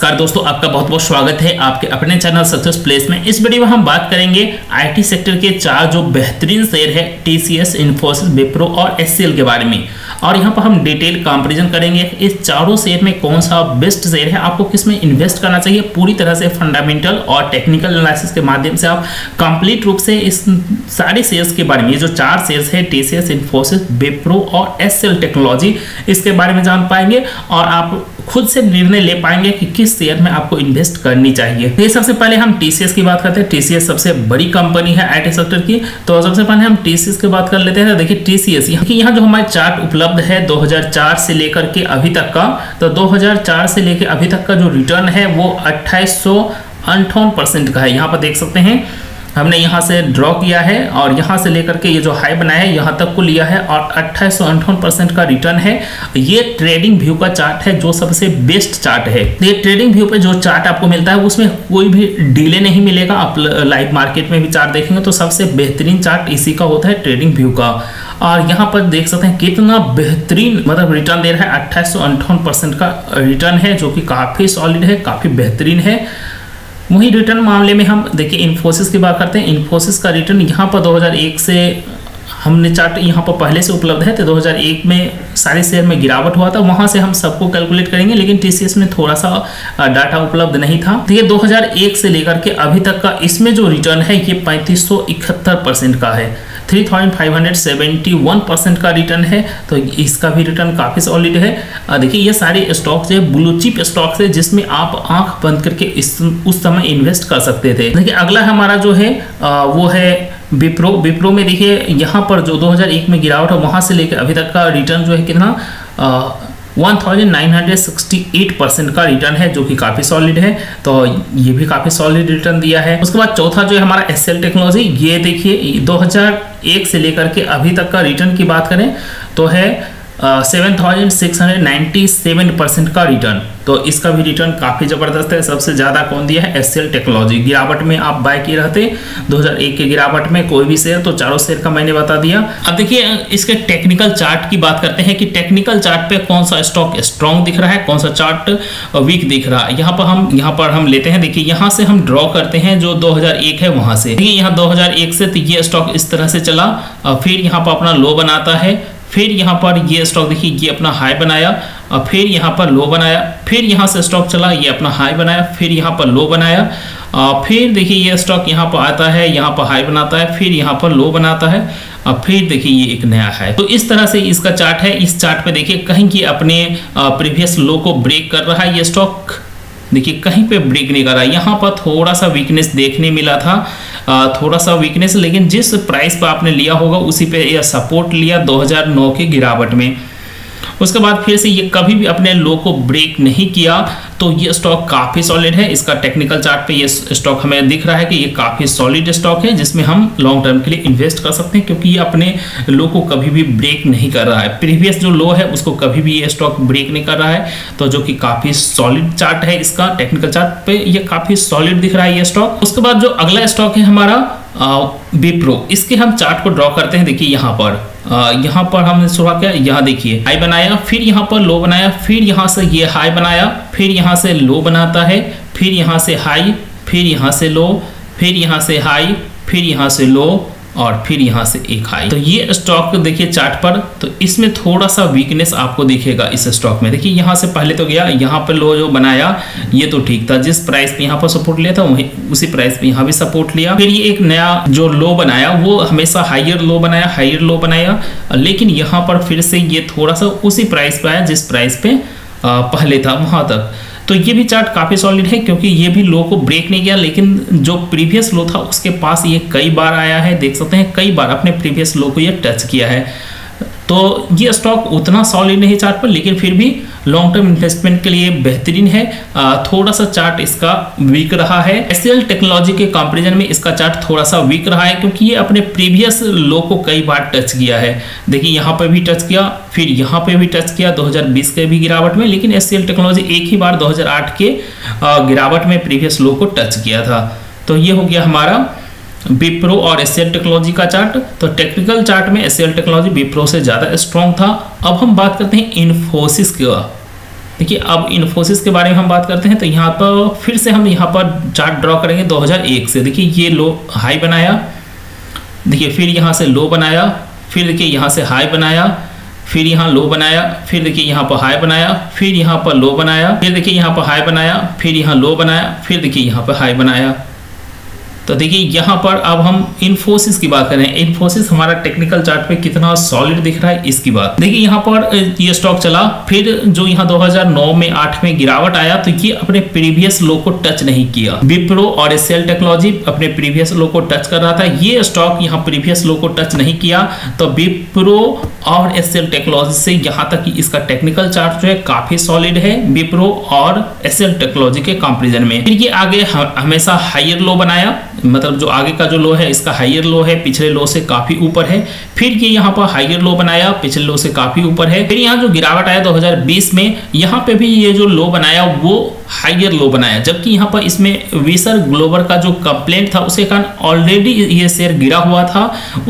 नमस्कार दोस्तों, आपका बहुत बहुत स्वागत है आपके अपने चैनल सक्सेस प्लेस में। इस वीडियो में हम बात करेंगे आईटी सेक्टर के चार जो बेहतरीन शेयर है टीसीएस, इन्फोसिस, विप्रो और एचसीएल के बारे में। और यहाँ पर हम डिटेल कंपैरिजन करेंगे इस चारों शेयर में कौन सा बेस्ट शेयर है, आपको किस में इन्वेस्ट करना चाहिए। पूरी तरह से फंडामेंटल और टेक्निकल एनालिसिस के माध्यम से आप कंप्लीट रूप से इस सारे शेयर्स के बारे में, ये जो चार शेयर्स है टीसीएस, इन्फोसिस, विप्रो और एचसीएल टेक्नोलॉजी, इसके बारे में जान पाएंगे और आप खुद से निर्णय ले पाएंगे कि किस शेयर में आपको इन्वेस्ट करनी चाहिए। ये सबसे पहले हम टीसीएस की बात करते हैं। टीसीएस सबसे बड़ी कंपनी है आईटी सेक्टर की, तो सबसे पहले हम टीसीएस की बात कर लेते हैं। देखिए टीसीएस यहाँ जो हमारे चार्ट उपलब्ध है 2004 से लेकर के अभी तक का, तो 2004 से लेकर अभी तक का जो रिटर्न है वो 2858% का है। यहाँ पर देख सकते हैं हमने यहाँ से ड्रॉ किया है और यहाँ से लेकर के ये जो हाई बनाया है यहाँ तक को लिया है और 2858% का रिटर्न है। ये ट्रेडिंग व्यू का चार्ट है जो सबसे बेस्ट चार्ट है। ये ट्रेडिंग व्यू पे जो चार्ट आपको मिलता है उसमें कोई भी डिले नहीं मिलेगा। आप लाइव मार्केट में भी चार्ट देखेंगे तो सबसे बेहतरीन चार्ट इसी का होता है, ट्रेडिंग व्यू का। और यहाँ पर देख सकते हैं कितना बेहतरीन मतलब रिटर्न दे रहा है, 2858% का रिटर्न है जो कि काफ़ी सॉलिड है, काफ़ी बेहतरीन है। वहीं रिटर्न मामले में हम देखिए इन्फोसिस की बात करते हैं। इन्फोसिस का रिटर्न यहाँ पर 2001 से हमने चार्ट यहाँ पर पहले से उपलब्ध है, तो 2001 में सारे शेयर में गिरावट हुआ था, वहाँ से हम सबको कैलकुलेट करेंगे, लेकिन टीसीएस में थोड़ा सा डाटा उपलब्ध नहीं था। तो ये 2001 से लेकर के अभी तक का इसमें जो रिटर्न है ये 3571% का है, 3571% का रिटर्न है, तो इसका भी रिटर्न काफ़ी सॉलिड है। देखिए ये सारे स्टॉक्स है ब्लू चिप स्टॉक्स है जिसमें आप आंख बंद करके उस समय इन्वेस्ट कर सकते थे। देखिए अगला हमारा जो है वो है विप्रो। विप्रो में देखिए यहाँ पर जो 2001 में गिरावट है वहाँ से लेकर अभी तक का रिटर्न जो है कितना 1968% का रिटर्न है जो कि काफ़ी सॉलिड है, तो ये भी काफ़ी सॉलिड रिटर्न दिया है। उसके बाद चौथा जो है हमारा एचसीएल टेक्नोलॉजी, ये देखिए 2001 से लेकर के अभी तक का रिटर्न की बात करें तो है 7697% का रिटर्न, तो इसका भी रिटर्न काफ़ी ज़बरदस्त है। सबसे ज़्यादा कौन दिया है, एचसीएल टेक्नोलॉजी। गिरावट में आप बाय किए रहते 2001 के गिरावट में कोई भी शेयर, तो चारों शेयर का मैंने बता दिया। अब देखिए इसके टेक्निकल चार्ट की बात करते हैं कि टेक्निकल चार्ट पे कौन सा स्टॉक स्ट्रॉन्ग दिख रहा है, कौन सा चार्ट वीक दिख रहा है। यहाँ पर हम लेते हैं। देखिए यहाँ से हम ड्रॉ करते हैं जो 2001 है वहाँ से। देखिए यहाँ 2001 से तो ये स्टॉक इस तरह से चला, फिर यहाँ पर अपना लो बनाता है, फिर यहाँ पर ये स्टॉक देखिए ये अपना हाई बनाया और फिर यहाँ पर लो बनाया, फिर यहाँ से स्टॉक चला, ये अपना हाई बनाया, फिर यहाँ पर लो बनाया, और फिर देखिए ये स्टॉक यहाँ पर आता है, यहाँ पर हाई बनाता है, फिर यहाँ पर लो बनाता है और फिर देखिए ये एक नया हाई। तो इस तरह से इसका चार्ट है। इस चार्ट पे देखिए कहीं ये अपने प्रीवियस लो को ब्रेक कर रहा है, ये स्टॉक देखिए कहीं पे ब्रेक नहीं कर रहा है। यहाँ पर थोड़ा सा वीकनेस देखने मिला था, थोड़ा सा वीकनेस, लेकिन जिस प्राइस पर आपने लिया होगा उसी पे यह सपोर्ट लिया 2009 के गिरावट में। उसके बाद फिर से ये कभी भी अपने लो को ब्रेक नहीं किया, तो ये स्टॉक काफ़ी सॉलिड है। इसका टेक्निकल चार्ट पे ये स्टॉक हमें दिख रहा है कि ये काफ़ी सॉलिड स्टॉक है जिसमें हम लॉन्ग टर्म के लिए इन्वेस्ट कर सकते हैं, क्योंकि ये अपने लो को कभी भी ब्रेक नहीं कर रहा है। प्रीवियस जो लो है उसको कभी भी ये स्टॉक ब्रेक नहीं कर रहा है, तो जो कि काफ़ी सॉलिड चार्ट है। इसका टेक्निकल चार्ट पे ये काफ़ी सॉलिड दिख रहा है ये स्टॉक। उसके बाद जो अगला स्टॉक है हमारा विप्रो, इसके हम चार्ट को ड्रॉ करते हैं। देखिए यहाँ पर हमने शुरुआत किया, यहाँ देखिए हाई बनाया, फिर यहाँ पर लो बनाया, फिर यहाँ से ये हाई बनाया, फिर यहाँ से लो बनाता है, फिर यहाँ से हाई, फिर यहाँ से लो, फिर यहाँ से हाई, फिर यहाँ से लो और फिर यहाँ से एक हाई। तो ये स्टॉक देखिए चार्ट पर, तो इसमें थोड़ा सा वीकनेस आपको दिखेगा इस स्टॉक में। देखिए यहाँ से पहले तो गया, यहाँ पर लो जो बनाया ये तो ठीक था, जिस प्राइस पे यहाँ पर सपोर्ट लिया था वहीं उसी प्राइस पे यहाँ भी सपोर्ट लिया, फिर ये एक नया जो लो बनाया वो हमेशा हायर लो बनाया, हायर लो बनाया, लेकिन यहाँ पर फिर से ये थोड़ा सा उसी प्राइस पर आया जिस प्राइस पे पहले था वहाँ तक। तो ये भी चार्ट काफ़ी सॉलिड है क्योंकि ये भी लो को ब्रेक नहीं किया, लेकिन जो प्रीवियस लो था उसके पास ये कई बार आया है, देख सकते हैं कई बार अपने प्रीवियस लो को ये टच किया है। तो ये स्टॉक उतना सॉलिड नहीं चार्ट पर, लेकिन फिर भी लॉन्ग टर्म इन्वेस्टमेंट के लिए बेहतरीन है। थोड़ा सा चार्ट इसका वीक रहा है। एचसीएल टेक्नोलॉजी के कंपैरिजन में इसका चार्ट थोड़ा सा वीक रहा है क्योंकि ये अपने प्रीवियस लो को कई बार टच किया है। देखिए यहाँ पर भी टच किया, फिर यहाँ पर भी टच किया 2020 के भी गिरावट में, लेकिन एचसीएल टेक्नोलॉजी एक ही बार 2008 के गिरावट में प्रीवियस लो को टच किया था। तो ये हो गया हमारा विप्रो और एचसीएल टेक्नोलॉजी का चार्ट। तो टेक्निकल चार्ट में एचसीएल टेक्नोलॉजी विप्रो से ज़्यादा स्ट्रॉन्ग था। अब हम बात करते हैं इन्फोसिस का। देखिए अब इन्फोसिस के बारे में हम बात करते हैं तो यहाँ पर फिर से हम यहाँ पर चार्ट ड्रॉ करेंगे 2001 से। देखिए ये लो हाई बनाया, देखिए फिर यहाँ से लो बनाया, फिर देखिए यहाँ से हाई बनाया, फिर यहाँ लो बनाया, फिर देखिए यहाँ पर हाई बनाया, फिर यहाँ पर लो बनाया, फिर देखिए यहाँ पर हाई बनाया, फिर यहाँ लो बनाया, फिर देखिए यहाँ पर हाई बनाया। तो देखिए यहाँ पर अब हम इन्फोसिस की बात करें, इन्फोसिस हमारा टेक्निकल चार्ट पे कितना सॉलिड दिख रहा है इसकी बात। देखिए यहाँ पर ये स्टॉक चला, फिर जो यहाँ 2009 में 8 में गिरावट आया तो ये अपने प्रीवियस लो को टच नहीं किया। विप्रो और एचसीएल टेक्नोलॉजी अपने प्रीवियस लो को टच कर रहा था, ये स्टॉक यहाँ प्रीवियस लो को टच नहीं किया। तो विप्रो और एचसीएल टेक्नोलॉजी से यहाँ तक कि इसका टेक्निकल चार्ट जो है काफी सॉलिड है विप्रो और एचसीएल टेक्नोलॉजी के कंपैरिजन में। फिर ये आगे हमेशा हायर लो बनाया, मतलब जो आगे का जो लो है इसका हायर लो है, पिछले लो से काफी ऊपर है। फिर ये यहाँ पर हायर लो बनाया, पिछले लो से काफी ऊपर है। फिर यहाँ जो गिरावट आया 2020 में, यहाँ पे भी ये जो लो बनाया वो हायर लो बनाया, जबकि यहाँ पर इसमें विसर ग्लोबल का जो कंप्लेंट था उसके कारण ऑलरेडी ये शेयर गिरा हुआ था,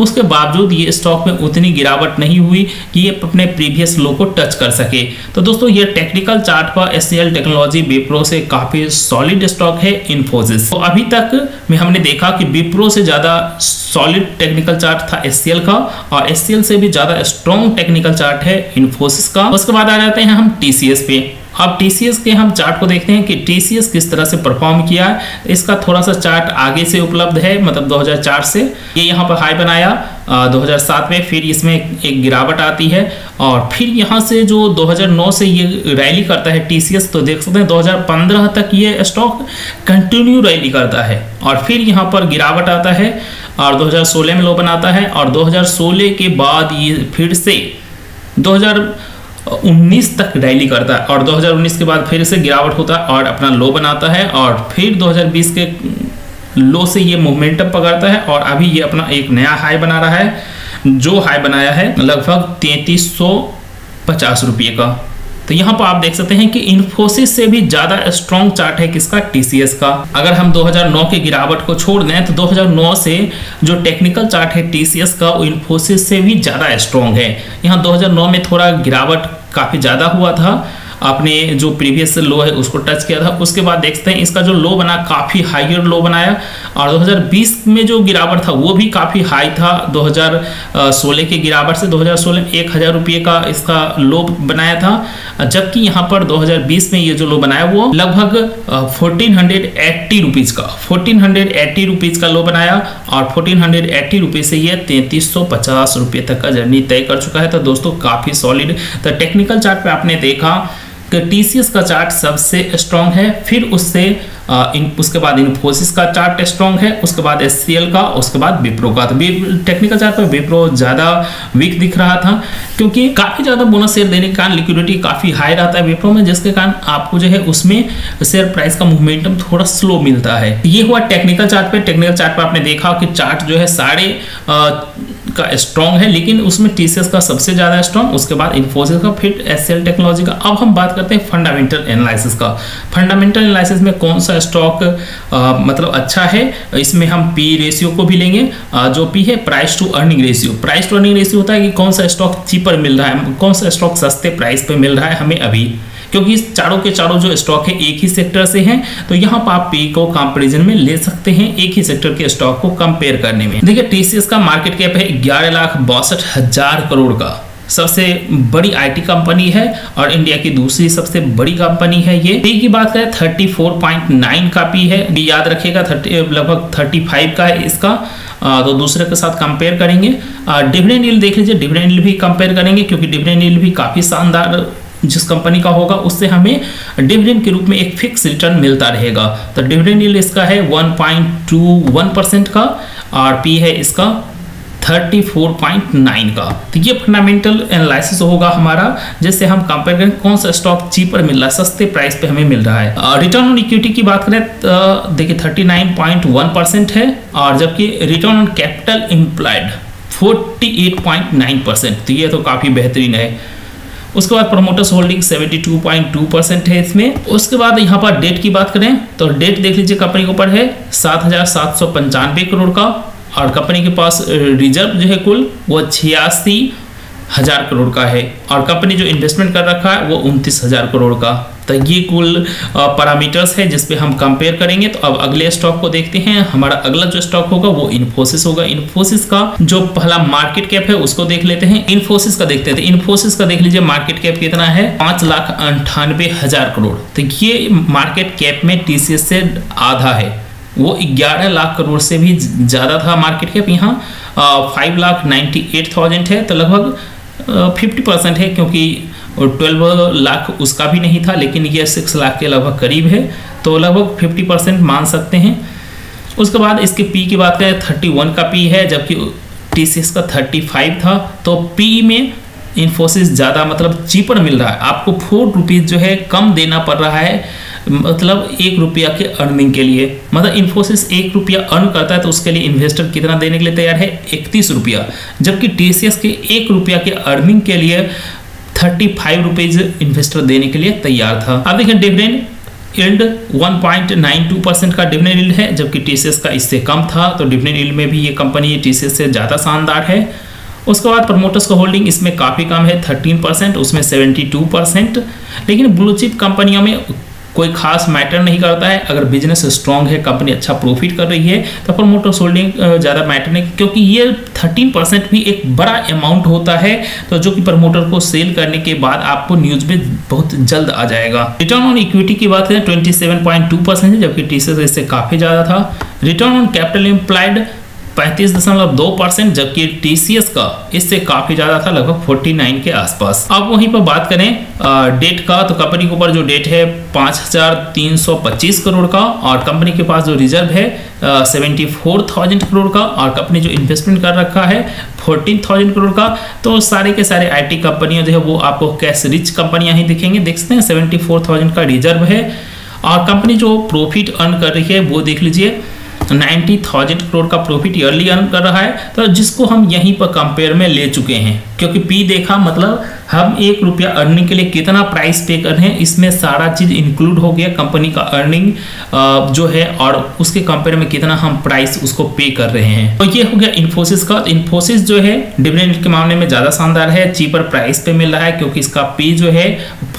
उसके बावजूद ये स्टॉक में उतनी गिरावट नहीं हुई कि ये अपने प्रीवियस लो को टच कर सके। तो दोस्तों ये टेक्निकल चार्ट पर एचसीएल टेक्नोलॉजी विप्रो से काफी सॉलिड स्टॉक है इन्फोसिस। तो अभी तक में हमने देखा कि विप्रो से ज्यादा सॉलिड टेक्निकल चार्ट था एचसीएल का, और एचसीएल से भी ज्यादा स्ट्रॉन्ग टेक्निकल चार्ट है इन्फोसिस का। उसके बाद आ जाते हैं हम टीसीएस पे। अब TCS के हम चार्ट को देखते हैं कि TCS किस तरह से परफॉर्म किया है। इसका थोड़ा सा चार्ट आगे से उपलब्ध है, मतलब 2004 से ये यहाँ पर हाई बनाया 2007 में, फिर इसमें एक गिरावट आती है और फिर यहाँ से जो 2009 से ये रैली करता है TCS, तो देख सकते हैं 2015 तक ये स्टॉक कंटिन्यू रैली करता है और फिर यहाँ पर गिरावट आता है और 2016 में लो बनाता है और 2016 के बाद ये फिर से 2019 तक रैली करता है और 2019 के बाद फिर से गिरावट होता है और अपना लो बनाता है और फिर 2020 के लो से ये मोमेंटम पकड़ता है और अभी ये अपना एक नया हाई बना रहा है, जो हाई बनाया है लगभग 3350 रुपये का। तो यहाँ पर आप देख सकते हैं कि इन्फोसिस से भी ज़्यादा स्ट्रॉन्ग चार्ट है किसका, टीसीएस का। अगर हम 2009 के गिरावट को छोड़ दें तो 2009 से जो टेक्निकल चार्ट है टीसीएस का वो इन्फोसिस से भी ज़्यादा स्ट्रॉन्ग है। यहाँ 2009 में थोड़ा गिरावट काफ़ी ज़्यादा हुआ था, अपने जो प्रीवियस लो है उसको टच किया था। उसके बाद देखते हैं इसका जो लो बना काफ़ी हायर लो बनाया और 2020 में जो गिरावट था वो भी काफ़ी हाई था। 2016 के गिरावट से 2016 में 1000 रुपये का इसका लो बनाया था, जबकि यहाँ पर 2020 में ये जो लो बनाया वो लगभग 1480 रुपीज़ का 1480 रुपीज़ का लो बनाया और 1480 रुपये से ये 3350 रुपये तक का जर्नी तय कर चुका है। तो दोस्तों काफ़ी सॉलिड। तो टेक्निकल चार्ट पर आपने देखा कि टीसीएस का चार्ट सबसे स्ट्रॉन्ग है, फिर उससे उसके बाद इन्फोसिस का चार्ट स्ट्रॉन्ग है, उसके बाद एचसीएल का, उसके बाद विप्रो का। तो टेक्निकल चार्ट पर विप्रो ज़्यादा वीक दिख रहा था क्योंकि काफ़ी ज़्यादा बोनस शेयर देने के कारण लिक्विडिटी काफ़ी हाई रहता है विप्रो में, जिसके कारण आपको जो है उसमें शेयर प्राइस का मूवमेंटम थोड़ा स्लो मिलता है। ये हुआ टेक्निकल चार्ट पर। टेक्निकल चार्ट पर आपने देखा कि चार्ट जो है साढ़े का स्ट्रॉन्ग है, लेकिन उसमें टीसीएस का सबसे ज़्यादा स्ट्रॉन्ग, उसके बाद इन्फोसिस का, फिर एचसीएल टेक्नोलॉजी का। अब हम बात करते हैं फंडामेंटल एनालिसिस का। फंडामेंटल एनालिसिस में कौन सा स्टॉक मतलब अच्छा है, इसमें हम पी रेशियो को भी लेंगे। जो पी है price to earning ratio. Price to earning ratio होता है कि कौन सा स्टॉक चीपर मिल रहा है, कौन सा स्टॉक सस्ते प्राइस पे मिल रहा है हमें अभी, क्योंकि चारों के चारों जो स्टॉक है एक ही सेक्टर से हैं, तो यहाँ पर आप पी को कंपैरिजन में ले सकते हैं एक ही सेक्टर के स्टॉक को कंपेयर करने में। देखिए टीसीएस का मार्केट कैप है 11,62,000 करोड़ का, सबसे बड़ी आईटी कंपनी है और इंडिया की दूसरी सबसे बड़ी कंपनी है ये। पी की बात करें 34.9 का पी है, ये याद रखिएगा लगभग 35 का है इसका, तो दूसरे के साथ कंपेयर करेंगे। डिविडेंड यील्ड देख लीजिए, डिविडेंड यील्ड भी कंपेयर करेंगे क्योंकि डिविडेंड यील्ड भी काफ़ी शानदार जिस कंपनी का होगा उससे हमें डिविडेंड के रूप में एक फिक्स रिटर्न मिलता रहेगा। तो डिविडेंड यील्ड इसका है 1.21% का और पी है इसका 34.9 का। तो ये फंडामेंटल एनालिसिस होगा हमारा, जिससे हम कंपेयर करें कौन सा स्टॉक चीपर मिल रहा है, सस्ते प्राइस पे हमें मिल रहा है। रिटर्न ऑन इक्विटी की बात करें तो देखिए 39.1% है और जबकि रिटर्न ऑन कैपिटल एम्प्लॉयड 48.9%, तो ये तो काफ़ी बेहतरीन है। उसके बाद प्रमोटर्स होल्डिंग 72.2% है इसमें। उसके बाद यहाँ पर डेट की बात करें तो डेट देख लीजिए कंपनी के ऊपर है 7,795 करोड़ का और कंपनी के पास रिजर्व जो है कुल वो 86 1000 करोड़ का है और कंपनी जो इन्वेस्टमेंट कर रखा है वो 29,000 करोड़ का। तो ये कुल पैरामीटर्स है जिस पे हम कंपेयर करेंगे। तो अब अगले स्टॉक को देखते हैं। हमारा अगला जो स्टॉक होगा वो इन्फोसिस होगा। इन्फोसिस का जो पहला मार्केट कैप है उसको देख लेते हैं। इन्फोसिस का देखते हैं। इन्फोसिस का देख लीजिए मार्केट कैप कितना है, 5,98,000 करोड़। तो ये मार्केट कैप में टीसीएस से आधा है, वो 11 लाख करोड़ से भी ज़्यादा था मार्केट कैप। यहाँ 5,98,000 है, तो लगभग 50% है क्योंकि 12 लाख उसका भी नहीं था, लेकिन ये 6 लाख के लगभग करीब है, तो लगभग 50% मान सकते हैं। उसके बाद इसके पी की बात करें, 31 का पी है जबकि टीसीएस का 35 था। तो पी में इन्फोसिस ज़्यादा मतलब चीपर मिल रहा है, आपको 4 रुपीज़ जो है कम देना पड़ रहा है, मतलब 1 रुपया के अर्निंग के लिए। मतलब इन्फोसिस 1 रुपया अर्न करता है तो उसके लिए इन्वेस्टर कितना देने के लिए तैयार है, 31 रुपया, जबकि टीसीएस के 1 रुपया के अर्निंग के लिए 35 रुपीज़ इन्वेस्टर देने के लिए तैयार था। अब देखें डिविडेंड यील्ड 1.92% का डिविडेंड यील्ड है जबकि टीसीएस का इससे कम था। तो डिविडेंड यील्ड में भी ये कंपनी टीसीएस से ज़्यादा शानदार है। उसके बाद प्रमोटर्स का होल्डिंग इसमें काफ़ी कम है, 13%, उसमें 72%। लेकिन ब्लू चिप कंपनियों में कोई खास मैटर नहीं करता है, अगर बिजनेस स्ट्रांग है, कंपनी अच्छा प्रॉफिट कर रही है तो प्रमोटर्स होल्डिंग ज़्यादा मैटर नहीं, क्योंकि ये 13% भी एक बड़ा अमाउंट होता है, तो जो कि प्रमोटर को सेल करने के बाद आपको न्यूज़ में बहुत जल्द आ जाएगा। रिटर्न ऑन इक्विटी की बात करें 27.2% है जबकि टीसीएस इससे काफ़ी ज़्यादा था। रिटर्न ऑन कैपिटल एम्प्लाइड 35.2% जबकि टीसीएस का इससे काफ़ी ज़्यादा था, लगभग 49 के आसपास। अब वहीं पर बात करें डेट का, तो कंपनी के ऊपर जो डेट है 5,325 करोड़ का, और कंपनी के पास जो रिजर्व है 74,000 करोड़ का, और कंपनी जो इन्वेस्टमेंट कर रखा है 14,000 करोड़ का। तो सारे के सारे आईटी कंपनियाँ जो है वो आपको कैश रिच कंपनियाँ ही दिखेंगे। देखते हैं 74,000 का रिजर्व है, और कंपनी जो प्रॉफिट अर्न कर रही है वो देख लीजिए 90,000 करोड़ का प्रॉफिट ईयरली अर्न कर रहा है, तो जिसको हम यहीं पर कंपेयर में ले चुके हैं, क्योंकि पी देखा मतलब हम 1 रुपया अर्निंग के लिए कितना प्राइस पे कर रहे हैं, इसमें सारा चीज़ इंक्लूड हो गया, कंपनी का अर्निंग जो है और उसके कंपेयर में कितना हम प्राइस उसको पे कर रहे हैं। तो ये हो गया इन्फोसिस का। इन्फोसिस जो है डिविडेंड के मामले में ज़्यादा शानदार है, चीपर प्राइस पे मिल रहा है क्योंकि इसका पी जो है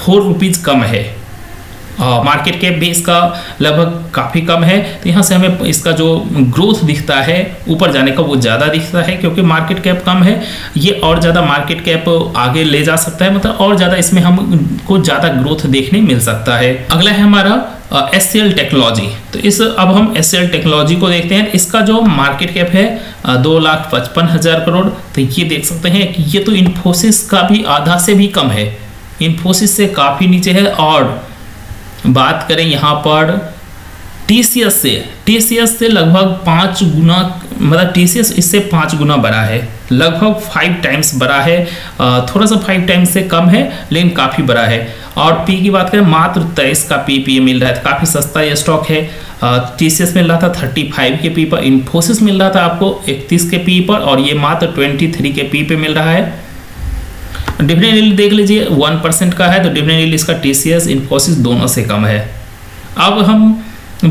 4 रुपीज़ कम है, मार्केट कैप भी इसका लगभग काफ़ी कम है। तो यहाँ से हमें इसका जो ग्रोथ दिखता है ऊपर जाने का वो ज़्यादा दिखता है, क्योंकि मार्केट कैप कम है, ये और ज़्यादा मार्केट कैप आगे ले जा सकता है, मतलब और ज़्यादा इसमें हमको ज़्यादा ग्रोथ देखने मिल सकता है। अगला है हमारा एचसीएल टेक्नोलॉजी। तो अब हम एचसीएल टेक्नोलॉजी को देखते हैं। इसका जो मार्केट कैप है 2,55,000 करोड़। तो ये देख सकते हैं कि ये तो इन्फोसिस का भी आधा से भी कम है, इन्फोसिस से काफ़ी नीचे है। और बात करें यहाँ पर टीसीएस से, टीसीएस से लगभग 5 गुना, मतलब टीसीएस इससे 5 गुना बड़ा है, लगभग 5 टाइम्स बड़ा है, थोड़ा सा 5 टाइम्स से कम है लेकिन काफ़ी बड़ा है। और पी की बात करें मात्र 23 का पी मिल रहा है, काफ़ी सस्ता ये स्टॉक है। टीसीएस मिल रहा था 35 के पी पर, इन्फोसिस मिल रहा था आपको 31 के पी पर, और ये मात्र 23 के पी पे मिल रहा है। डिविडेंड यील्ड देख लीजिए 1% का है, तो डिविडेंड यील्ड इसका टीसीएस इन्फोसिस दोनों से कम है। अब हम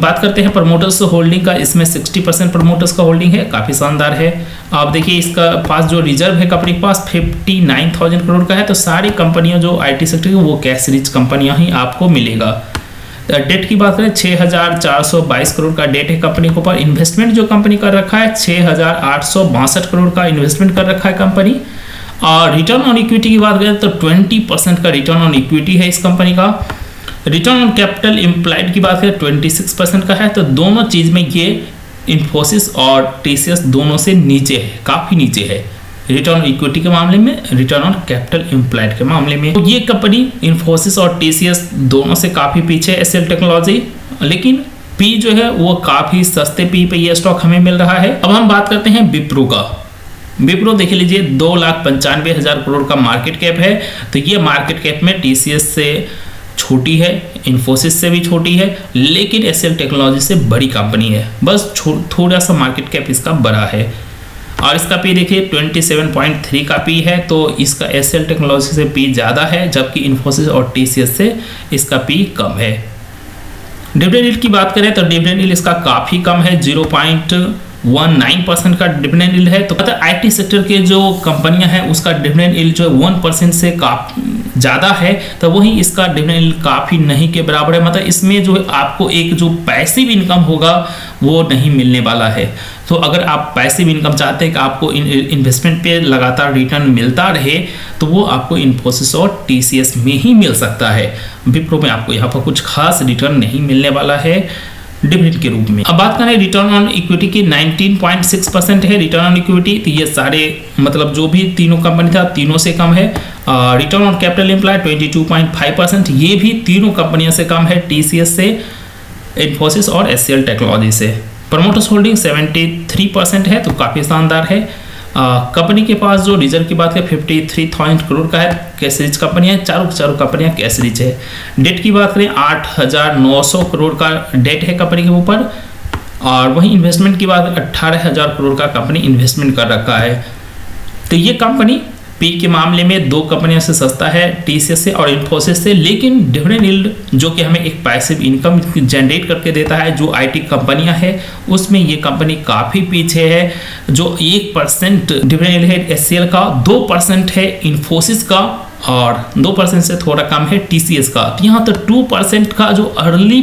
बात करते हैं प्रमोटर्स होल्डिंग का। इसमें 60% प्रमोटर्स का होल्डिंग है, काफ़ी शानदार है। आप देखिए इसका पास जो रिजर्व है कंपनी के पास 59,000 करोड़ का है। तो सारी कंपनियां जो आईटी सेक्टर की वो कैश रिच कंपनियाँ ही आपको मिलेगा। डेट की बात करें 6,422 करोड़ का डेट है कंपनी के ऊपर। इन्वेस्टमेंट जो कंपनी कर रखा है 6,862 करोड़ का इन्वेस्टमेंट कर रखा है कंपनी। और रिटर्न ऑन इक्विटी की बात करें तो 20% का रिटर्न ऑन इक्विटी है इस कंपनी का। रिटर्न ऑन कैपिटल एम्प्लॉयड की बात करें 26% का है। तो दोनों चीज़ में ये इन्फोसिस और टीसीएस दोनों से नीचे है, काफ़ी नीचे है, रिटर्न ऑन इक्विटी के मामले में, रिटर्न ऑन कैपिटल एम्प्लॉयड के मामले में। तो ये कंपनी इन्फोसिस और टीसीएस दोनों से काफ़ी पीछे है एचसीएल टेक्नोलॉजी, लेकिन पी जो है वो काफ़ी सस्ते पी पे ये स्टॉक हमें मिल रहा है। अब हम बात करते हैं विप्रो का। विप्रो देख लीजिए 2,95,000 करोड़ का मार्केट कैप है। तो ये मार्केट कैप में टीसीएस से छोटी है, इन्फोसिस से भी छोटी है, लेकिन एचसीएल टेक्नोलॉजी से बड़ी कंपनी है, बस थोड़ा सा मार्केट कैप इसका बड़ा है। और इसका पी देखिए 27.3 का पी है। तो इसका एचसीएल टेक्नोलॉजी से पी ज़्यादा है जबकि इन्फोसिस और टीसीएस से इसका पी कम है। डिविडेंड यील्ड की बात करें तो डिविडेंड यील्ड इसका काफ़ी कम है, 0. 19% का डिविडेंड यील्ड है। तो आईटी सेक्टर के जो कंपनियां हैं उसका डिविडेंड यील्ड जो 1% से काफी ज़्यादा है, तो वहीं इसका डिविडेंड यील्ड काफ़ी नहीं के बराबर है, मतलब इसमें जो आपको एक जो पैसिव इनकम होगा वो नहीं मिलने वाला है। तो अगर आप पैसिव इनकम चाहते हैं कि आपको इन्वेस्टमेंट पे लगातार रिटर्न मिलता रहे तो वो आपको इन्फोसिस और टीसीएस में ही मिल सकता है। विप्रो में आपको यहाँ पर कुछ खास रिटर्न नहीं मिलने वाला है डिविडेंड के रूप में। अब बात करें रिटर्न ऑन इक्विटी की, 19.6% है रिटर्न ऑन इक्विटी। तो ये सारे मतलब जो भी तीनों कंपनी था तीनों से कम है। रिटर्न ऑन कैपिटल एम्प्लॉय 22.5%, ये भी तीनों कंपनियों से कम है, टीसीएस से, इन्फोसिस और एचसीएल टेक्नोलॉजी से। प्रमोटर्स होल्डिंग 73% है, तो काफ़ी शानदार है। कंपनी के पास जो रिजल्ट की बात है 53,000 करोड़ का है, कैशरिच कंपनियाँ है, चारों कंपनियाँ कैशरिच है। डेट की बात करें 8,900 करोड़ का डेट है कंपनी के ऊपर, और वहीं इन्वेस्टमेंट की बात 18,000 करोड़ का कंपनी इन्वेस्टमेंट कर रखा है। तो ये कंपनी पी के मामले में दो कंपनियों से सस्ता है, टीसीएस से और इन्फोसिस से, लेकिन डिविडेंड यील्ड जो कि हमें एक पैसिव इनकम जनरेट करके देता है जो आईटी कंपनियां हैं उसमें ये कंपनी काफ़ी पीछे है। जो 1% डिविडेंड यील्ड है एचसीएल का, 2% है इन्फोसिस का, और 2% से थोड़ा कम है टीसीएस का। यहाँ तो 2% का जो अर्ली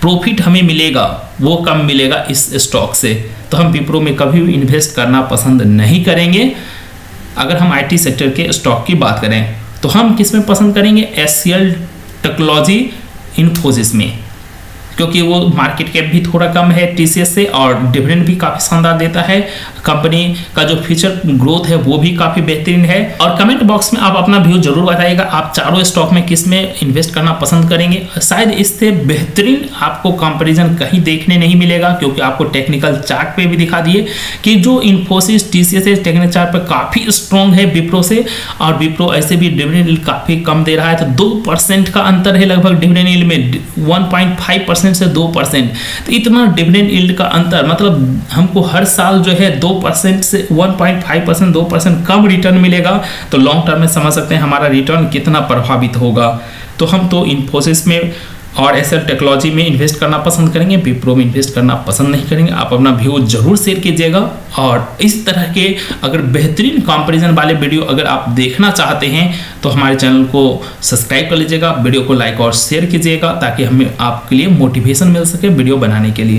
प्रॉफिट हमें मिलेगा वो कम मिलेगा इस स्टॉक से। तो हम विप्रो में कभी भी इन्वेस्ट करना पसंद नहीं करेंगे। अगर हम आईटी सेक्टर के स्टॉक की बात करें तो हम किस में पसंद करेंगे, एचसीएल टेक्नोलॉजी, इन्फोसिस में, क्योंकि वो मार्केट कैप भी थोड़ा कम है टीसीएस से और डिविडेंड भी काफ़ी शानदार देता है। कंपनी का जो फ्यूचर ग्रोथ है वो भी काफ़ी बेहतरीन है। और कमेंट बॉक्स में आप अपना व्यू जरूर बताइएगा, आप चारों स्टॉक में किस में इन्वेस्ट करना पसंद करेंगे। शायद इससे बेहतरीन आपको कंपेरिजन कहीं देखने नहीं मिलेगा, क्योंकि आपको टेक्निकल चार्ट पे भी दिखा दिए कि जो इन्फोसिस टीसीएस टेक्निकल चार्ट पर काफ़ी स्ट्रॉन्ग है विप्रो से, और विप्रो ऐसे भी डिविडेंड काफ़ी कम दे रहा है। तो 2% का अंतर है लगभग डिविडेंड यील्ड में, 1.5% से 2%। तो इतना डिविडेंड यील्ड का अंतर, मतलब हमको हर साल जो है 2% से 1.5% 2% कम रिटर्न मिलेगा। तो लॉन्ग टर्म में समझ सकते हैं हमारा रिटर्न कितना प्रभावित होगा। तो हम तो इन्फोसिस में और एचसीएल टेक्नोलॉजी में इन्वेस्ट करना पसंद करेंगे, विप्रो में इन्वेस्ट करना पसंद नहीं करेंगे। आप अपना व्यू जरूर शेयर कीजिएगा, और इस तरह के अगर बेहतरीन कंपैरिजन वाले वीडियो अगर आप देखना चाहते हैं तो हमारे चैनल को सब्सक्राइब कर लीजिएगा, वीडियो को लाइक और शेयर कीजिएगा, ताकि हमें आपके लिए मोटिवेशन मिल सके वीडियो बनाने के लिए।